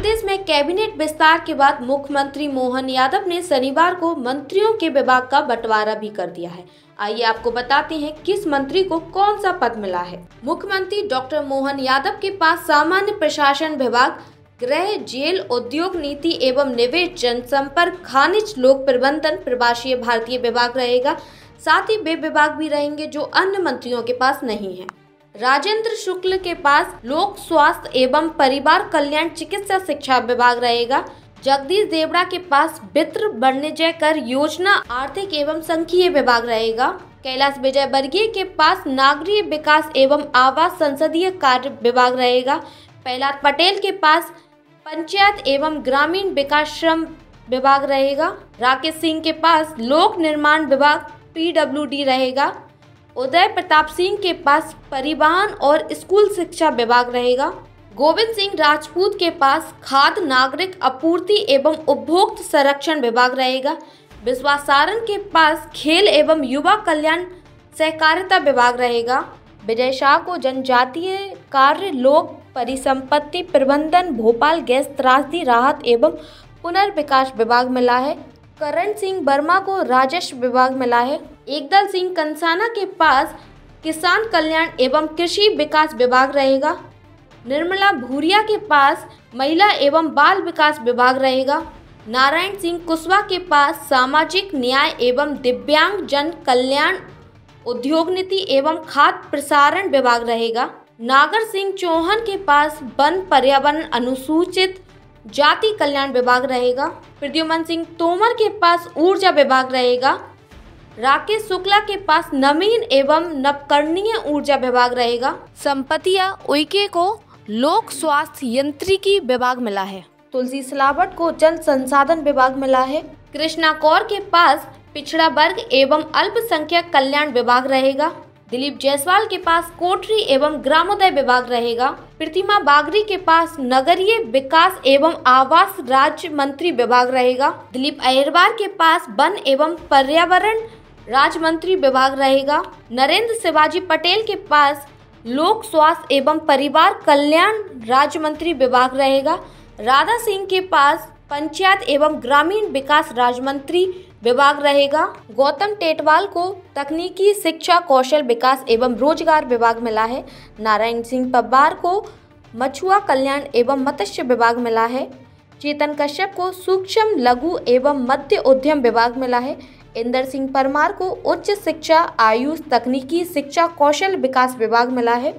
प्रदेश में कैबिनेट विस्तार के बाद मुख्यमंत्री मोहन यादव ने शनिवार को मंत्रियों के विभाग का बंटवारा भी कर दिया है। आइए आपको बताते हैं किस मंत्री को कौन सा पद मिला है। मुख्यमंत्री डॉक्टर मोहन यादव के पास सामान्य प्रशासन विभाग, गृह, जेल, उद्योग नीति एवं निवेश, जनसंपर्क, खनिज, लोक प्रबंधन, प्रवासीय भारतीय विभाग रहेगा। साथ ही वे विभाग भी रहेंगे जो अन्य मंत्रियों के पास नहीं है। राजेंद्र शुक्ल के पास लोक स्वास्थ्य एवं परिवार कल्याण, चिकित्सा शिक्षा विभाग रहेगा। जगदीश देवड़ा के पास वित्त, वाणिज्य कर योजना, आर्थिक एवं संघीय विभाग रहेगा। कैलाश विजय बर्गीय के पास नागरिक विकास एवं आवास, संसदीय कार्य विभाग रहेगा। प्रहलाद पटेल के पास पंचायत एवं ग्रामीण विकास, श्रम विभाग रहेगा। राकेश सिंह के पास लोक निर्माण विभाग, PWD रहेगा। उदय प्रताप सिंह के पास परिवहन और स्कूल शिक्षा विभाग रहेगा। गोविंद सिंह राजपूत के पास खाद्य, नागरिक आपूर्ति एवं उपभोक्ता संरक्षण विभाग रहेगा। विश्वासारण के पास खेल एवं युवा कल्याण, सहकारिता विभाग रहेगा। विजय शाह को जनजातीय कार्य, लोक परिसंपत्ति प्रबंधन, भोपाल गैस त्रासदी राहत एवं पुनर्विकास विभाग मिला है। करण सिंह वर्मा को राजस्व विभाग मिला है। एकदल सिंह कंसाना के पास किसान कल्याण एवं कृषि विकास विभाग रहेगा। निर्मला भूरिया के पास महिला एवं बाल विकास विभाग रहेगा। नारायण सिंह कुशवाहा के पास सामाजिक न्याय एवं दिव्यांग जन कल्याण, उद्योग नीति एवं खाद्य प्रसारण विभाग रहेगा। नागर सिंह चौहान के पास वन, पर्यावरण, अनुसूचित जाति कल्याण विभाग रहेगा। प्रद्युमन सिंह तोमर के पास ऊर्जा विभाग रहेगा। राकेश शुक्ला के पास नवीन एवं नवकरणीय ऊर्जा विभाग रहेगा। संपतिया उइके को लोक स्वास्थ्य यांत्रिकी विभाग मिला है। तुलसी सिलावट को जल संसाधन विभाग मिला है। कृष्णा कौर के पास पिछड़ा वर्ग एवं अल्पसंख्यक कल्याण विभाग रहेगा। दिलीप जायसवाल के पास कोटरी एवं ग्रामोदय विभाग रहेगा। प्रतिमा बागरी के पास नगरीय विकास एवं आवास, राज्य मंत्री विभाग रहेगा। दिलीप अहरवार के पास वन एवं पर्यावरण, राज्य मंत्री विभाग रहेगा। नरेंद्र शिवाजी पटेल के पास लोक स्वास्थ्य एवं परिवार कल्याण, राज्य मंत्री विभाग रहेगा। राधा सिंह के पास पंचायत एवं ग्रामीण विकास, राज्य मंत्री विभाग रहेगा। गौतम टेटवाल को तकनीकी शिक्षा, कौशल विकास एवं रोजगार विभाग मिला है। नारायण सिंह पब्बार को मछुआ कल्याण एवं मत्स्य विभाग मिला है। चेतन कश्यप को सूक्ष्म, लघु एवं मध्य उद्यम विभाग मिला है। इंदर सिंह परमार को उच्च शिक्षा, आयुष, तकनीकी शिक्षा, कौशल विकास विभाग मिला है।